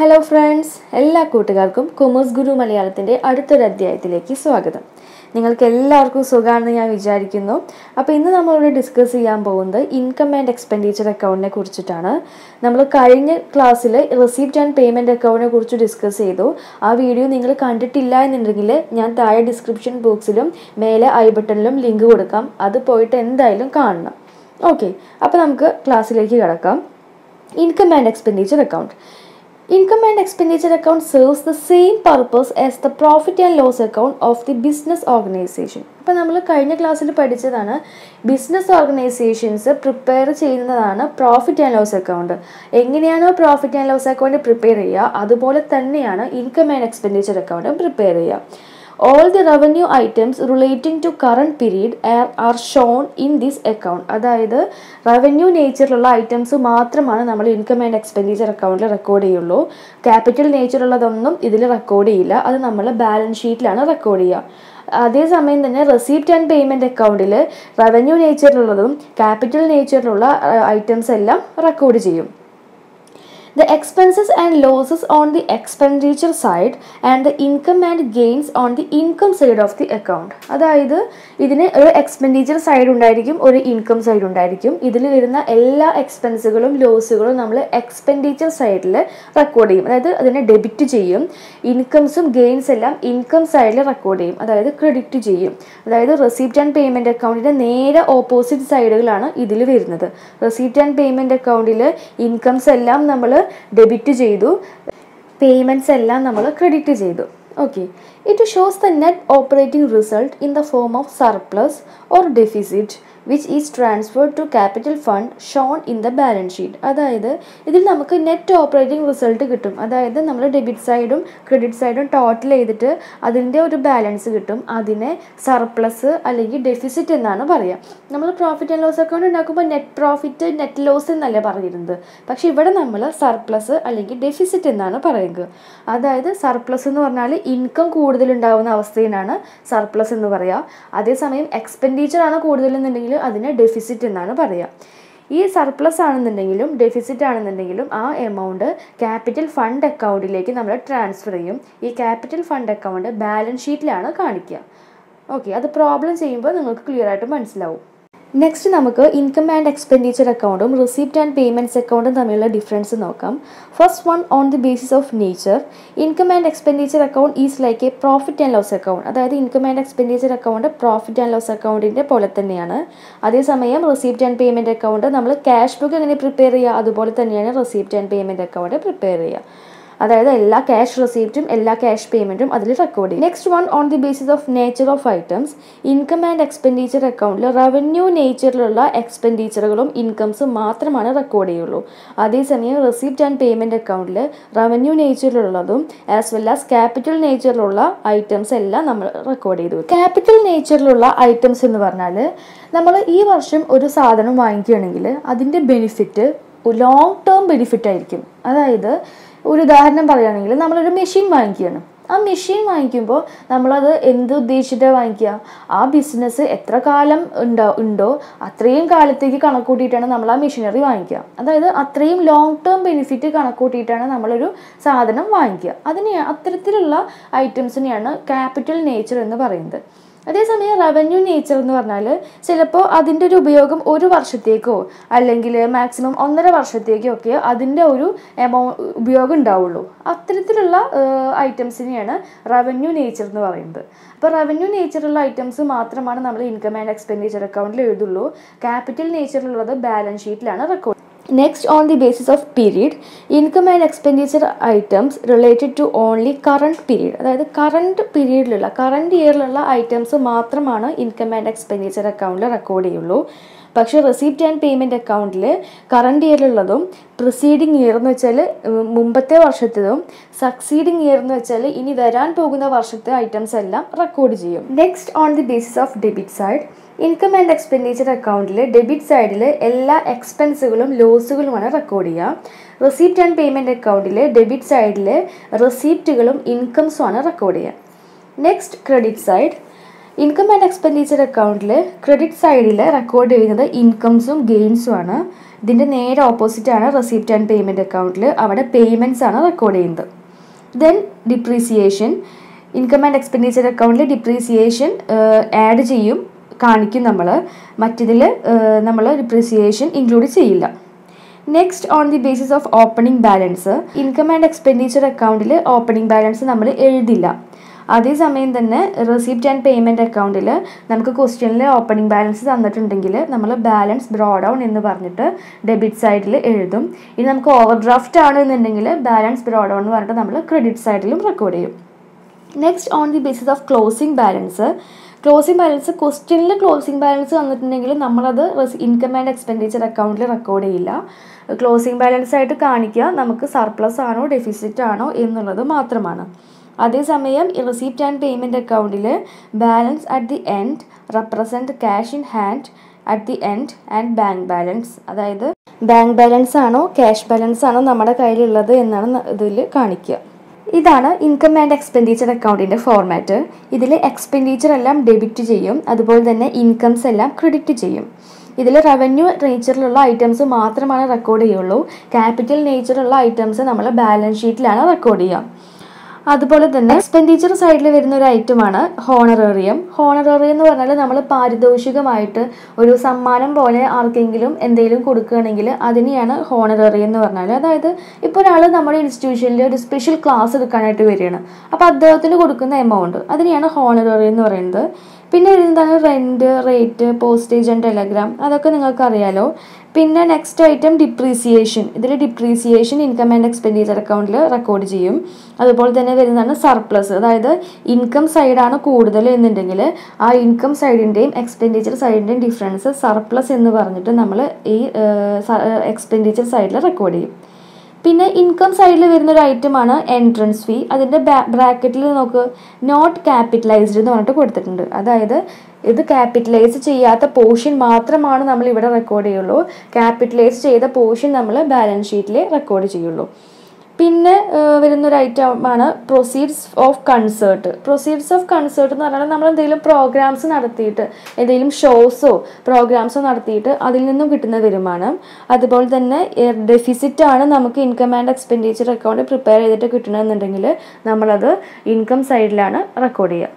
Hello friends, എല്ലാ കൂട്ടുകാർക്കും commerce ഗുരു മലയാളത്തിന്റെ അടുത്തൊരു അധ്യായത്തിലേക്ക് സ്വാഗതം. നിങ്ങൾക്ക് എല്ലാവർക്കും സുഖാണെന്ന് ഞാൻ വിചാരിക്കുന്നു. അപ്പോൾ ഇന്ന് നമ്മൾ ഇവിടെ ഡിസ്കസ് ചെയ്യാൻ പോകുന്നത് ഇൻകം ആൻഡ് എക്സ്പെൻഡിച്ചർ അക്കൗണ്ടിനെ കുറിച്ചിട്ടാണ്. നമ്മൾ കഴിഞ്ഞ ക്ലാസ്സിൽ റെസിപ്റ്റ് ആൻഡ് പേയ്മെന്റ് അക്കൗണ്ടിനെ കുറിച്ച് ഡിസ്കസ് ചെയ്തു. ആ വീഡിയോ നിങ്ങൾ കണ്ടിട്ടില്ല എന്നുണ്ടെങ്കിൽ ഞാൻ താഴെ ഡിസ്ക്രിപ്ഷൻ ബോക്സിലും മേലെ ഐ ബട്ടണിലും ലിങ്ക് കൊടുക്കാം. അത് പോയിട്ട് എന്തായാലും കാണണം. ഓക്കേ, അപ്പോൾ നമുക്ക് ക്ലാസ്സിലേക്ക് കടക്കാം. Income and expenditure account. Income and expenditure account serves the same purpose as the profit and loss account of the business organization. അപ്പോൾ നമ്മൾ കഴിഞ്ഞ ക്ലാസ്സിൽ പഠിച്ചതാണ് ബിസിനസ് ഓർഗനൈസേഷൻസ് പ്രിപ്പയർ ചെയ്യുന്നതാണ് പ്രോഫിറ്റ് ആൻഡ് ലോസ് അക്കൗണ്ട്. എങ്ങനെയാണോ profit and loss account prepare ചെയ്യുക, അതുപോലെ തന്നെയാണ് ഇൻകം ആൻഡ് എക്സ്പെൻഡിച്ചർ അക്കൗണ്ടും പ്രിപ്പയർ ചെയ്യുക. All the revenue items relating to current period are shown in this account. അതായത് റവന്യൂ നേച്ചറിലുള്ള ഐറ്റംസ് മാത്രമാണ് നമ്മൾ ഇൻകം ആൻഡ് എക്സ്പെൻഡിച്ചർ അക്കൗണ്ടിൽ റെക്കോർഡ് ചെയ്യുള്ളൂ. ക്യാപിറ്റൽ നേച്ചറുള്ളതൊന്നും ഇതിൽ റെക്കോർഡ് ചെയ്യില്ല. അത് നമ്മൾ ബാലൻസ് ഷീറ്റിലാണ് റെക്കോർഡ് ചെയ്യുക. അതേസമയം തന്നെ റെസിപ്റ്റ് ആൻഡ് പേയ്മെൻറ്റ് അക്കൗണ്ടിൽ റവന്യൂ നേച്ചറിലുള്ളതും ക്യാപിറ്റൽ നേച്ചറിലുള്ള ഐറ്റംസ് എല്ലാം റെക്കോർഡ് ചെയ്യും. The expenses and losses on the expenditure side and the income and gains on the income side of the account. അതായത് ഇതിന് ഒരു എക്സ്പെൻഡിച്ചർ സൈഡ് ഉണ്ടായിരിക്കും, ഒരു ഇൻകം സൈഡ് ഉണ്ടായിരിക്കും. ഇതിൽ വരുന്ന എല്ലാ എക്സ്പെൻസുകളും ലോസുകളും നമ്മൾ എക്സ്പെൻഡിച്ചർ സൈഡിൽ റെക്കോർഡ് ചെയ്യും, അതായത് അതിനെ ഡെബിറ്റ് ചെയ്യും. ഇൻകംസും ഗെയിൻസ് എല്ലാം ഇൻകം സൈഡിൽ റെക്കോർഡ് ചെയ്യും, അതായത് ക്രെഡിറ്റ് ചെയ്യും. അതായത് റെസിപ്റ്റ് ആൻഡ് പേയ്മെൻറ്റ് അക്കൗണ്ടിൻ്റെ നേരെ ഓപ്പോസിറ്റ് സൈഡുകളാണ് ഇതിൽ വരുന്നത്. റെസിപ്റ്റ് ആൻഡ് പേയ്മെൻറ്റ് അക്കൗണ്ടിൽ ഇൻകംസ് എല്ലാം നമ്മൾ ഡെബിറ്റ് ചെയ്തു, പേയ്മെൻറ്റ്സ് എല്ലാം നമ്മൾ ക്രെഡിറ്റ് ചെയ്തു. Okay, it shows the net operating result in the form of surplus or deficit which is transferred to capital fund shown in the balance sheet. അതായത് ഇതിൽ നമുക്ക് നെറ്റ് ഓപ്പറേറ്റിംഗ് റിസൾട്ട് കിട്ടും. അതായത് നമ്മൾ ഡെബിറ്റ് സൈഡും ക്രെഡിറ്റ് സൈഡും total ചെയ്തിട്ട് അതിൻ്റെ ഒരു ബാലൻസ് കിട്ടും. അതിനെ സർപ്ലസ് അല്ലെങ്കിൽ ഡെഫിസിറ്റ് എന്നാണ് പറയുക. നമ്മൾ പ്രോഫിറ്റ് ആൻഡ് ലോസ് അക്കൗണ്ട് ഉണ്ടാക്കുമ്പോൾ നെറ്റ് പ്രോഫിറ്റ്, നെറ്റ് ലോസ് എന്നല്ല പറയുന്നത്. പക്ഷേ ഇവിടെ നമ്മൾ സർപ്ലസ് അല്ലെങ്കിൽ ഡെഫിസിറ്റ് എന്നാണ് പറയുന്നത്. അതായത് സർപ്ലസ് എന്ന് പറഞ്ഞാൽ ഇൻകം കൂടുതലുണ്ടാവുന്ന അവസ്ഥയിലാണ് സർപ്ലസ് എന്ന് പറയുക. അതേസമയം എക്സ്പെൻഡിച്ചറാണ് കൂടുതലെന്നുണ്ടെങ്കിൽ അതിനെ ഡെഫിസിറ്റ് എന്നാണ് പറയുക. ഈ സർപ്ലസ് ആണെന്നുണ്ടെങ്കിലും ഡെഫിസിറ്റ് ആണെന്നുണ്ടെങ്കിലും ആ എമൗണ്ട് ക്യാപിറ്റൽ ഫണ്ട് അക്കൗണ്ടിലേക്ക് നമ്മൾ ട്രാൻസ്ഫർ ചെയ്യും. ഈ ക്യാപിറ്റൽ ഫണ്ട് അക്കൗണ്ട് ബാലൻസ് ഷീറ്റിലാണ് കാണിക്കുക. ഓക്കെ, അത് പ്രോബ്ലം ചെയ്യുമ്പോൾ നിങ്ങൾക്ക് ക്ലിയർ ആയിട്ട് മനസ്സിലാവും. നെക്സ്റ്റ് നമുക്ക് ഇൻകം ആൻഡ് എക്സ്പെൻഡിച്ചർ അക്കൗണ്ടും റെസിപ്റ്റ് ആൻഡ് പേയ്മെൻറ്റ്സ് അക്കൗണ്ടും തമ്മിലുള്ള ഡിഫറൻസ് നോക്കാം. First one, on the basis of nature, income and expenditure account is like a profit and loss account. അതായത് income and expenditure account profit and loss അക്കൗണ്ടിൻ്റെ പോലെ തന്നെയാണ്. അതേസമയം receipt and payment account നമ്മൾ cash book എങ്ങനെ prepare ചെയ്യുക, അതുപോലെ തന്നെയാണ് receipt and payment account prepare ചെയ്യുക. അതായത് എല്ലാ ക്യാഷ് റെസിപ്റ്റും എല്ലാ ക്യാഷ് പേയ്മെൻറ്റും അതിൽ റെക്കോർഡ് ചെയ്യും. Next one, on the basis of nature of items, income and expenditure അക്കൗണ്ടിൽ റവന്യൂ നേച്ചറിലുള്ള എക്സ്പെൻഡിച്ചറുകളും ഇൻകംസും മാത്രമാണ് റെക്കോർഡ് ചെയ്യുള്ളൂ. അതേസമയം റെസിപ്റ്റ് ആൻഡ് പേയ്മെൻറ്റ് അക്കൗണ്ടിൽ റവന്യൂ നേച്ചറിലുള്ളതും ആസ് വെൽ ആസ് ക്യാപിറ്റൽ നേച്ചറിലുള്ള ഐറ്റംസ് എല്ലാം നമ്മൾ റെക്കോർഡ് ചെയ്തു. ക്യാപിറ്റൽ നേച്ചറിലുള്ള ഐറ്റംസ് എന്ന് പറഞ്ഞാൽ നമ്മൾ ഈ വർഷം ഒരു സാധനം വാങ്ങിക്കുകയാണെങ്കിൽ അതിൻ്റെ ബെനിഫിറ്റ് ലോങ് ടേം ബെനിഫിറ്റ് ആയിരിക്കും. അതായത് ഒരു ഉദാഹരണം പറയുകയാണെങ്കിൽ നമ്മളൊരു മെഷീൻ വാങ്ങിക്കുകയാണ്. ആ മെഷീൻ വാങ്ങിക്കുമ്പോൾ നമ്മളത് എന്ത് ഉദ്ദേശിച്ചിട്ടാണ് വാങ്ങിക്കുക? ആ ബിസിനസ് എത്ര കാലം ഉണ്ടോ അത്രയും കാലത്തേക്ക് കണക്കൂട്ടിയിട്ടാണ് നമ്മൾ ആ മെഷീനറി വാങ്ങിക്കുക. അതായത് അത്രയും ലോങ് ടേം ബെനിഫിറ്റ് കണക്കൂട്ടിയിട്ടാണ് നമ്മളൊരു സാധനം വാങ്ങിക്കുക. അത്തരത്തിലുള്ള ഐറ്റംസിനെയാണ് ക്യാപിറ്റൽ നേച്ചർ എന്ന് പറയുന്നത്. അതേസമയം റവന്യൂ നേച്ചർ എന്ന് പറഞ്ഞാൽ ചിലപ്പോൾ അതിൻ്റെ ഒരു ഉപയോഗം ഒരു വർഷത്തേക്കോ അല്ലെങ്കിൽ മാക്സിമം 1.5 വർഷത്തേക്കോ ഒക്കെ അതിൻ്റെ ഒരു ഉപയോഗം ഉണ്ടാവുള്ളൂ. അത്തരത്തിലുള്ള ഐറ്റംസിനെയാണ് റവന്യൂ നേച്ചർ എന്ന് പറയുന്നത്. അപ്പോൾ റവന്യൂ നേച്ചറുള്ള ഐറ്റംസ് മാത്രമാണ് നമ്മൾ ഇൻകം ആൻഡ് എക്സ്പെൻഡിച്ചർ അക്കൗണ്ടിൽ എഴുതുള്ളൂ. ക്യാപിറ്റൽ നേച്ചറിലുള്ളത് ബാലൻസ് ഷീറ്റിലാണ് record. Next, on the basis of period, income and expenditure items related to only current period. അതായത് കറണ്ട് പീരീഡിലുള്ള, കറണ്ട് ഇയറിലുള്ള ഐറ്റംസ് മാത്രമാണ് ഇൻകം ആൻഡ് എക്സ്പെൻഡിച്ചർ അക്കൗണ്ടിൽ റെക്കോർഡ് ചെയ്യുള്ളൂ. പക്ഷേ റെസിപ്റ്റ് ആൻഡ് പേയ്മെൻറ്റ് അക്കൗണ്ടിൽ കറണ്ട് ഇയറിലുള്ളതും പ്രിസീഡിങ് ഇയർ എന്ന് വെച്ചാൽ മുമ്പത്തെ വർഷത്തേതും സക്സീഡിങ് ഇയർ എന്ന് വെച്ചാൽ ഇനി വരാൻ പോകുന്ന വർഷത്തെ ഐറ്റംസ് എല്ലാം റെക്കോർഡ് ചെയ്യും. Next, on the basis of debit side, income and expenditure അക്കൗണ്ടിൽ ഡെബിറ്റ് സൈഡിൽ എല്ലാ എക്സ്പെൻസുകളും ലോസുകളുമാണ് റെക്കോർഡ് ചെയ്യുക. റെസിപ്റ്റ് ആൻഡ് പേയ്മെൻറ്റ് അക്കൗണ്ടിൽ ഡെബിറ്റ് സൈഡിൽ റെസിപ്റ്റുകളും ഇൻകംസുമാണ് റെക്കോർഡ് ചെയ്യുക. Next, credit side, Income and expenditure account credit side record incomes and gains aanu. This opposite receipt and payment account payments record. Then depreciation. Income and expenditure account depreciation add cheyum കാണിക്കും നമ്മൾ മറ്റതിൽ നമ്മൾ depreciation include ചെയ്യില്ല. Next on the basis of opening balance income and expenditure account opening balance നമ്മൾ എഴുതില്ല. അതേ സമയം തന്നെ receipt and payment account നമുക്ക് question opening balance തന്നിട്ടുണ്ടെങ്കിൽ നമ്മൾ balance brought down എന്ന് പറഞ്ഞിട്ട് debit side എഴുതും. ഇനി നമുക്ക് overdraft ആണ് എന്നുണ്ടെങ്കിൽ balance brought down എന്ന് പറഞ്ഞിട്ട് നമ്മൾ credit side record ചെയ്യും. Next on the basis of closing balance. Closing balance question closing balance vannittundengil nammaladu income and expenditure account record cheyilla. Closing balance aayittu kaanikka namukku surplus aano deficit aano ennullathu mathramana. Adhe samayam receipt and payment account il balance at the end represent cash in hand at the end and bank balance adayithu bank balance aano cash balance aano nammada kayil ullathu ennana idil kaanikka. This is income and expenditure account in the format. This expenditure is debit, and income is credit. This revenue nature items are recorded. Capital nature items are balance sheet. Expenditure side വരുന്ന ഒരു item ആണ് honorarium. Honorarium എന്ന് പറഞ്ഞാൽ നമ്മൾ പാരിതോഷികമായിട്ട് ഒരു സമ്മാനം പോലെ ആർക്കെങ്കിലും എന്തെങ്കിലും കൊടുക്കുകയാണെങ്കിൽ അതിനെയാണ് honorarium എന്ന് പറഞ്ഞാൽ. അതായത് ഇപ്പോൾ ഒരാൾ നമ്മുടെ ഇൻസ്റ്റിറ്റ്യൂഷനിൽ ഒരു സ്പെഷ്യൽ ക്ലാസ് എടുക്കാനായിട്ട് വരികയാണ്. അപ്പോൾ അദ്ദേഹത്തിന് കൊടുക്കുന്ന amount അതിനെയാണ് honorarium എന്ന് പറയുന്നത്. പിന്നെ എന്താണ് rent, rate, postage and telegram അതൊക്കെ നിങ്ങൾക്ക് അറിയാലോ. പിന്നെ next item depreciation. ഇതിൽ depreciation income and expenditure account record ചെയ്യും. അതുപോലെ തന്നെ വരുന്നതാണ് surplus. അതായത് income side ആണ് കൂടുതൽ എന്നുണ്ടെങ്കിൽ ആ income sideന്റെയും expenditure sideന്റെയും difference surplus എന്ന് പറഞ്ഞിട്ട് നമ്മൾ ഈ expenditure sideൽ റെക്കോർഡ് ചെയ്യും. പിന്നെ income sideൽ വരുന്ന ഒരു item ആണ് entrance fee. അതിന്റെ ബ്രാക്കറ്റിൽ നോക്ക് not capitalized എന്ന് പറഞ്ഞിട്ട് കൊടുത്തിട്ടുണ്ട്. അതായത് ഇത് ക്യാപിറ്റലൈസ് ചെയ്യാത്ത പോർഷൻ മാത്രമാണ് നമ്മൾ ഇവിടെ റെക്കോർഡ് ചെയ്യുള്ളൂ. ക്യാപിറ്റലൈസ് ചെയ്ത പോർഷൻ നമ്മൾ ബാലൻസ് ഷീറ്റിൽ റെക്കോർഡ് ചെയ്യുള്ളൂ. പിന്നെ വരുന്ന ഒരു ഐറ്റം ആണ് proceeds of concert. Proceeds of concert എന്ന് പറഞ്ഞാൽ നമ്മൾ എന്തെങ്കിലും പ്രോഗ്രാംസ് നടത്തിയിട്ട് എന്തെങ്കിലും ഷോസോ പ്രോഗ്രാംസോ നടത്തിയിട്ട് അതിൽ നിന്നും കിട്ടുന്ന വരുമാനം. അതുപോലെ തന്നെ ഡെഫിസിറ്റ് ആണ് നമുക്ക് income and expenditure account prepare ചെയ്തിട്ട് കിട്ടണമെന്നുണ്ടെങ്കിൽ നമ്മളത് ഇൻകം സൈഡിലാണ് റെക്കോർഡ് ചെയ്യുക.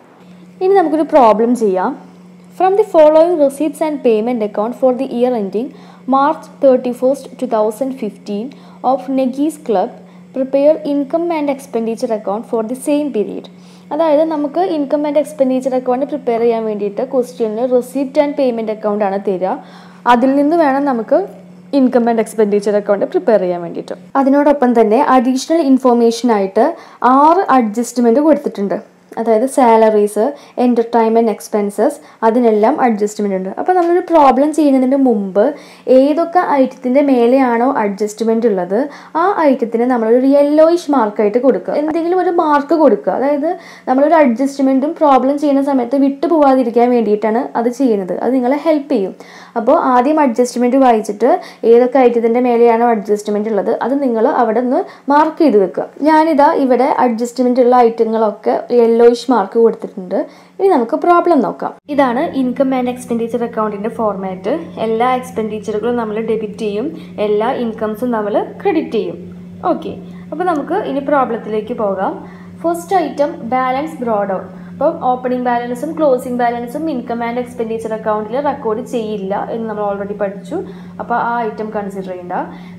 ഇനി നമുക്കൊരു പ്രോബ്ലം ചെയ്യാം. From the following receipts and payment account for the year ending March 31st 2015 of Negi's Club, prepare income and expenditure account for the same period. അതായത് നമുക്ക് income and expenditure account prepare ചെയ്യാൻ വേണ്ടിയിട്ട് ക്വസ്റ്റ്യനിൽ receipt and payment account ആണ് തരിക. അതിൽ നിന്ന് വേണം നമുക്ക് income and expenditure account prepare ചെയ്യാൻ വേണ്ടിയിട്ട്. അതിനോടൊപ്പം തന്നെ additional information ആയിട്ട് 6 adjustment കൊടുത്തിട്ടുണ്ട്. അതായത് സാലറീസ് എൻ്റർടൈൻമെൻറ്റ് എക്സ്പെൻസസ് അതിനെല്ലാം അഡ്ജസ്റ്റ്മെൻ്റ് ഉണ്ട്. അപ്പോൾ നമ്മളൊരു പ്രോബ്ലം ചെയ്യുന്നതിന് മുമ്പ് ഏതൊക്കെ ഐറ്റത്തിൻ്റെ മേലെയാണോ അഡ്ജസ്റ്റ്മെൻ്റ് ഉള്ളത് ആ ഐറ്റത്തിന് നമ്മളൊരു യെല്ലോയിഷ് മാർക്കായിട്ട് കൊടുക്കുക. എന്തെങ്കിലും ഒരു മാർക്ക് കൊടുക്കുക. അതായത് നമ്മളൊരു അഡ്ജസ്റ്റ്മെൻറ്റും പ്രോബ്ലം ചെയ്യുന്ന സമയത്ത് വിട്ടു പോകാതിരിക്കാൻ വേണ്ടിയിട്ടാണ് അത് ചെയ്യുന്നത്. അത് നിങ്ങളെ ഹെൽപ്പ് ചെയ്യും. അപ്പോൾ ആദ്യം അഡ്ജസ്റ്റ്മെൻറ്റ് വായിച്ചിട്ട് ഏതൊക്കെ ഐറ്റത്തിൻ്റെ മേലെയാണോ അഡ്ജസ്റ്റ്മെൻ്റ് ഉള്ളത് അത് നിങ്ങൾ അവിടെ നിന്ന് മാർക്ക് ചെയ്ത് വെക്കുക. ഞാനിതാ ഇവിടെ അഡ്ജസ്റ്റ്മെൻ്റ് ഉള്ള ഐറ്റങ്ങളൊക്കെ യെല്ലോയിഷ് മാർക്ക് കൊടുത്തിട്ടുണ്ട്. ഇനി നമുക്ക് പ്രോബ്ലം നോക്കാം. ഇതാണ് ഇൻകം ആൻഡ് എക്സ്പെൻഡിച്ചർ അക്കൗണ്ടിൻ്റെ ഫോർമാറ്റ്. എല്ലാ എക്സ്പെൻഡിച്ചറുകളും നമ്മൾ ഡെബിറ്റ് ചെയ്യും, എല്ലാ ഇൻകംസും നമ്മൾ ക്രെഡിറ്റ് ചെയ്യും. ഓക്കെ, അപ്പോൾ നമുക്ക് ഇനി പ്രോബ്ലത്തിലേക്ക് പോകാം. First item balance brought out. അപ്പോൾ ഓപ്പണിംഗ് ബാലൻസും ക്ലോസിംഗ് ബാലൻസും ഇൻകം ആൻഡ് എക്സ്പെൻഡിച്ചർ അക്കൗണ്ടിൽ റെക്കോർഡ് ചെയ്യില്ല എന്ന് നമ്മൾ ഓൾറെഡി പഠിച്ചു. അപ്പോൾ ആ ഐറ്റം കൺസിഡർ ചെയ്യണ്ട.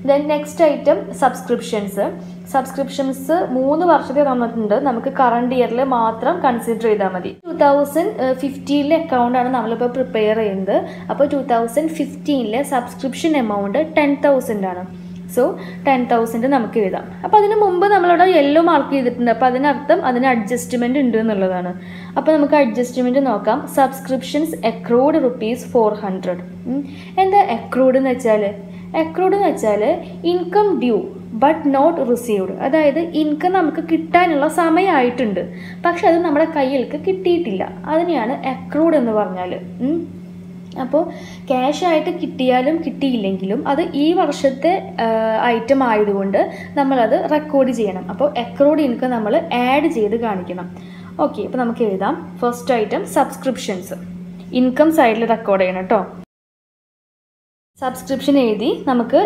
Then next item subscriptions. Subscriptions 3 വർഷത്തെ തന്നിട്ടുണ്ട്. നമുക്ക് കറണ്ട് ഇയറിൽ മാത്രം കൺസിഡർ ചെയ്താൽ മതി. 2015 അക്കൗണ്ടാണ് നമ്മളിപ്പോൾ പ്രിപ്പയർ ചെയ്യുന്നത്. അപ്പോൾ 2015 സബ്സ്ക്രിപ്ഷൻ എമൗണ്ട് 10,000 ആണ്. സോ 10,000 നമുക്ക് എഴുതാം. അപ്പോൾ അതിന് മുമ്പ് നമ്മളവിടെ യെല്ലോ മാർക്ക് ചെയ്തിട്ടുണ്ട്. അപ്പോൾ അതിനർത്ഥം അതിന് അഡ്ജസ്റ്റ്മെൻറ്റ് ഉണ്ട് എന്നുള്ളതാണ്. അപ്പോൾ നമുക്ക് അഡ്ജസ്റ്റ്മെൻറ്റ് നോക്കാം. Subscriptions accrued ₹400. എന്താ അക്രൂഡ് എന്ന് വെച്ചാൽ? അക്രൂഡ് എന്ന് വെച്ചാൽ income due but not received. അതായത് ഇൻകം നമുക്ക് കിട്ടാനുള്ള സമയമായിട്ടുണ്ട്, പക്ഷെ അത് നമ്മുടെ കയ്യിലേക്ക് കിട്ടിയിട്ടില്ല. അതിനെയാണ് അക്രൂഡ് എന്ന് പറഞ്ഞാൽ. അപ്പോൾ ക്യാഷായിട്ട് കിട്ടിയാലും കിട്ടിയില്ലെങ്കിലും അത് ഈ വർഷത്തെ ഐറ്റം ആയതുകൊണ്ട് നമ്മളത് റെക്കോർഡ് ചെയ്യണം. അപ്പോൾ അക്രൂഡ് ഇൻകം നമ്മൾ ആഡ് ചെയ്ത് കാണിക്കണം. Okay, now we will read first item subscriptions. Income side le record cheyanam. Subscription edhi, namakku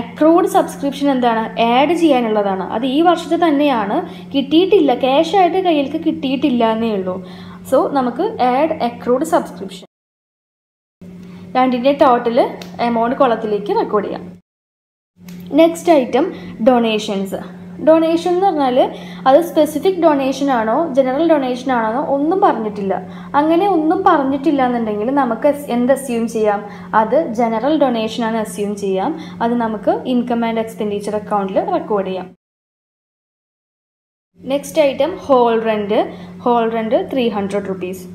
accrued subscription endana add cheyanulladana. Adu ee varshathe thanneyanu kittiyilla cash aayittu kayyilku kittiyilla enne ullu. So namakku add accrued subscription. Landinte total amount kolathilekku record cheyam. Next item donations. Donation is a specific donation, general donation, we assume that is general donation, assume that is income and expenditure account. Next item, hall rent 300 rupees.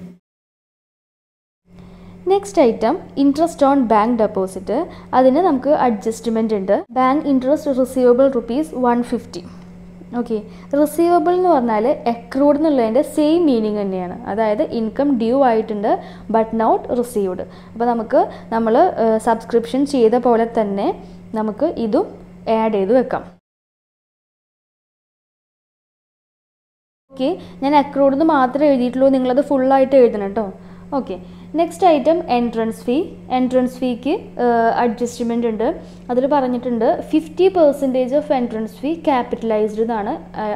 Next item, interest on bank deposit. That is adjustment. Bank interest receivable rupees 150. Okay. Receivable is accrued same meaning. That is income due but not received. Now we will subscription to the subscription. Add okay. I accrued the full. Okay. Next item entrance fee. Entrance fee ki adjustment undu. Adil paranjittundu 50% of entrance fee capitalized dana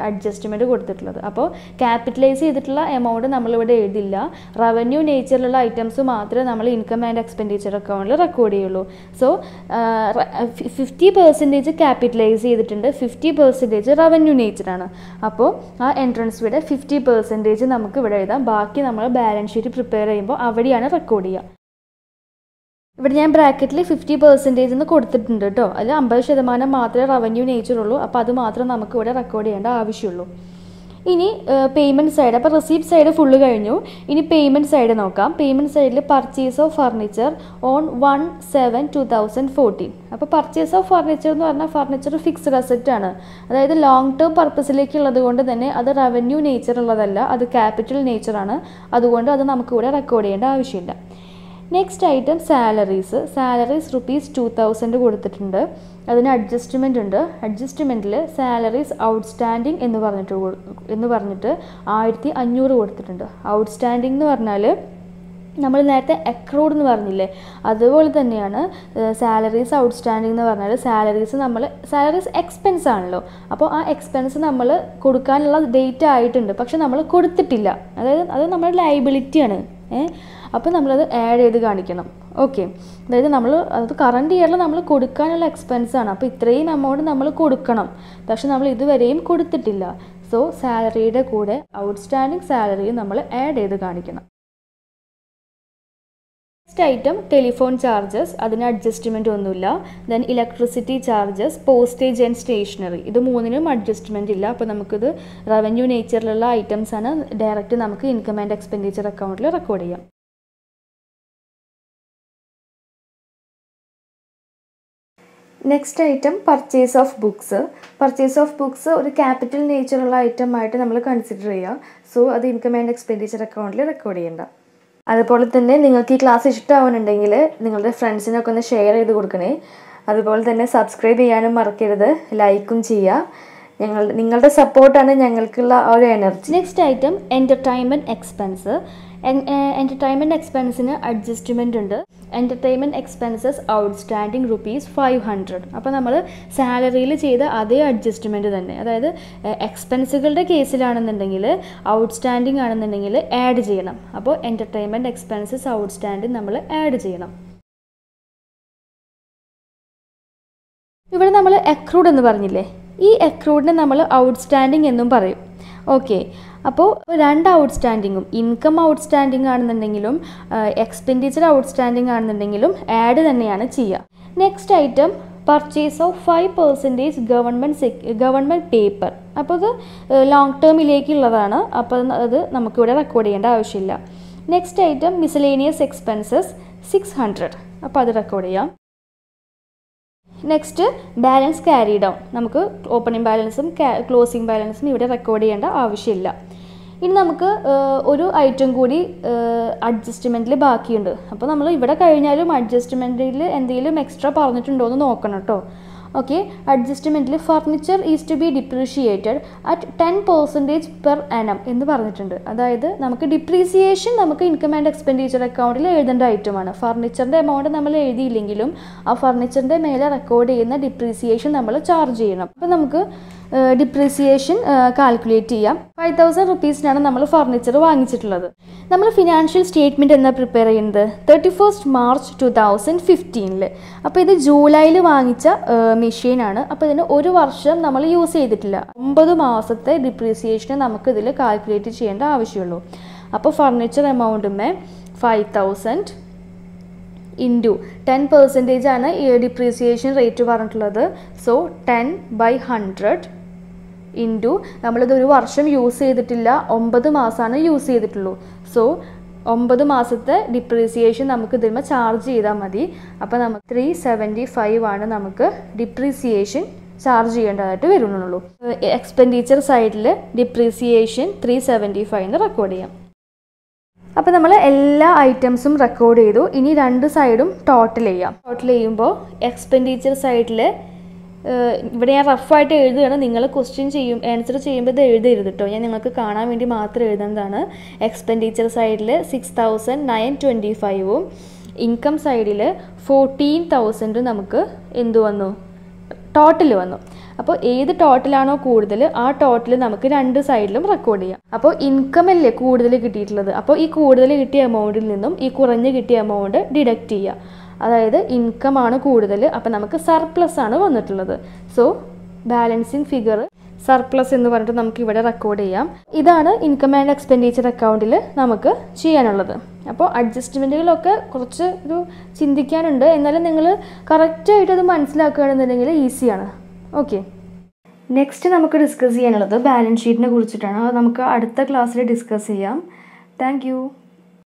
adjustment koduthittulladu. Appo capitalize edittulla amount nammal ivide edilla. Revenue nature ulla items maathre nammal income and expenditure account la record cheyullu. So 50% capitalize edittundu 50% revenue nature aanu. Appo aa entrance fee de 50% namukku ivide edam baaki nammal balance sheet prepare cheyumbo avadi record here. But in bracket 50% in the code that is Ambassadamana Matra revenue nature, Apadamatra Namakota record and Avishulo. In payment side, up a receipt side of full revenue, in payment side and payment side purchase of furniture on 1/7/2014. Up a purchase of furniture, no furniture fixed asset. That is the long term purpose, other revenue nature, other capital nature, other one other Namakoda record and Avishinda. Next item salaries. Salaries rupees 2000 കൊടുത്തിട്ടുണ്ട്. അതിന് adjustment ഉണ്ട്. Adjustment ലെ salaries outstanding എന്ന് പറഞ്ഞിട്ട് 1500 കൊടുത്തിട്ടുണ്ട്. Outstanding എന്ന് പറഞ്ഞാൽ നമ്മൾ നേരത്തെ accrued എന്ന് പറഞ്ഞില്ലേ അതുപോലെ തന്നെയാണ് salaries outstanding എന്ന് പറഞ്ഞാൽ salaries expense ആണല്ലോ അപ്പോൾ ആ expense നമ്മൾ കൊടുക്കാനുള്ള date ആയിട്ടുണ്ട് പക്ഷെ നമ്മൾ കൊടുത്തിട്ടില്ല അതായത് അത് നമ്മുടെ liability ആണ്. Then we will add it. Okay. That is the current year we have expense. So we will add this. So salary code outstanding salary we will add it. Next item telephone charges, adine adjustment onnulla. Then electricity charges, postage and stationery. Idu moonnum adjustment illa. Appo namukku idu revenue nature ulla items ana direct namukku income and expenditure account il record cheyam. Next item purchase of books. Purchase of books is capital nature ulla item aayittu nammal consider cheya. So adu income and expenditure account il record cheyanda. If you like this class, please share it with your friends. Subscribe and like. Your support is our energy. Next item, entertainment expense. Entertainment expense adjustment. Entertainment expenses outstanding rupees 500. Now, we will salary adjustment. That is, expenses case outstanding add. Now, entertainment expenses outstanding add. Now, we will accrued. This accrued is outstanding. Okay. Now, rent outstanding, income outstanding, expenditure outstanding, add it. Next item, purchase of 5% government paper. Now, long term is record. Next item, miscellaneous expenses 600. Record. Next, balance carried down. നമുക്ക് opening balance ഉം closing balance ഉം ഇവിടെ record ചെയ്യേണ്ട ആവശ്യമില്ല. ഇനി നമുക്ക് ഒരു item കൂടി അഡ്ജസ്റ്റ്മെന്റിൽ ബാക്കിയുണ്ട്. അപ്പോൾ നമ്മൾ ഇവിടെ കഴിഞ്ഞാലും അഡ്ജസ്റ്റ്മെന്റിൽ എന്തെങ്കിലും എക്സ്ട്രാ പറഞ്ഞിട്ടുണ്ടോ എന്ന് നോക്കണം ട്ടോ. Okay, adjustment furniture is to be depreciated at 10% per annum ennu parnittundu. Adayithu namakku depreciation namakku income and expenditure account il ezhudanda item aanu. Furniture inde amount nammal ezhudiyillengilum aa furniture inde mele record cheyyuna depreciation nammal charge cheyanam. Appo namakku depreciation calculate cheyyam. 5000 rupees nanu nammal furniture vaangichittulladu. Nammal financial statement enna prepare cheynathu 31st March 2015 le. Appo idu July il vaangicha machine aanu. Appo idine oru varsham nammal use cheyittilla. 9 masathe depreciation namukku idile calculate cheyanda avashyullo. Appo furniture amount me 5000 into 10% aanu depreciation rate varantullathu. So 10/100 into nammal idu oru varsham use cheyittilla. 9 masana use cheyittullo. So 9 മാസത്തെ depreciation നമുക്ക് ഇതിൽമ charge ചെയ്താൽ മതി. അപ്പോൾ നമുക്ക് 375 ആണ് നമുക്ക് depreciation charge ചെയ്യേണ്ടതായിട്ട് വരുന്നുള്ളൂ. Expenditure സൈഡിൽ depreciation 375 എന്ന് റെക്കോർഡ് ചെയ്യാം. അപ്പോൾ നമ്മൾ എല്ലാ ഐറ്റംസും റെക്കോർഡ് ചെയ്തു. ഇനി രണ്ട് സൈഡും ടോട്ടൽ ചെയ്യാം. ടോട്ടൽ ചെയ്യുമ്പോൾ expenditure സൈഡിൽ ഇവിടെ ഞാൻ റഫ് ആയിട്ട് എഴുതുകയാണ്. നിങ്ങൾ ക്വസ്റ്റ്യൻ ചെയ്യും ആൻസർ ചെയ്യുമ്പോൾ ഇത് എഴുതരുത് കേട്ടോ. ഞാൻ നിങ്ങൾക്ക് കാണാൻ വേണ്ടി മാത്രം എഴുതുന്നതാണ്. എക്സ്പെൻഡിച്ചർ സൈഡിൽ 6925 ഇൻകം സൈഡിൽ 14000 നമുക്ക് എന്ത് വന്നു ടോട്ടൽ വന്നു. അപ്പോൾ ഏത് ടോട്ടലാണോ കൂടുതൽ ആ ടോട്ടൽ നമുക്ക് രണ്ട് സൈഡിലും റെക്കോർഡ് ചെയ്യാം. അപ്പോൾ ഇൻകം അല്ലേ കൂടുതൽ കിട്ടിയിട്ടുള്ളത്. അപ്പോൾ ഈ കൂടുതൽ കിട്ടിയ എമൗണ്ടിൽ നിന്നും ഈ കുറഞ്ഞ് കിട്ടിയ എമൗണ്ട് ഡിഡക്റ്റ് ചെയ്യുക. അതായത് ഇൻകം ആണ് കൂടുതൽ. അപ്പോൾ നമുക്ക് സർപ്ലസ് ആണ് വന്നിട്ടുള്ളത്. സോ ബാലൻസിങ് ഫിഗർ സർപ്ലസ് എന്ന് പറഞ്ഞിട്ട് നമുക്ക് ഇവിടെ റെക്കോർഡ് ചെയ്യാം. ഇതാണ് ഇൻകം ആൻഡ് എക്സ്പെൻഡിച്ചർ അക്കൗണ്ടിൽ നമുക്ക് ചെയ്യാനുള്ളത്. അപ്പോൾ അഡ്ജസ്റ്റ്മെൻറ്റുകളൊക്കെ കുറച്ച് ഒരു ചിന്തിക്കാനുണ്ട്. എന്നാലും നിങ്ങൾ കറക്റ്റായിട്ട് അത് മനസ്സിലാക്കുകയാണെന്നുണ്ടെങ്കിൽ ഈസിയാണ്. ഓക്കെ, നെക്സ്റ്റ് നമുക്ക് ഡിസ്കസ് ചെയ്യാനുള്ളത് ബാലൻസ് ഷീറ്റിനെ കുറിച്ചിട്ടാണ്. അത് നമുക്ക് അടുത്ത ക്ലാസ്സിൽ ഡിസ്കസ് ചെയ്യാം. Thank U.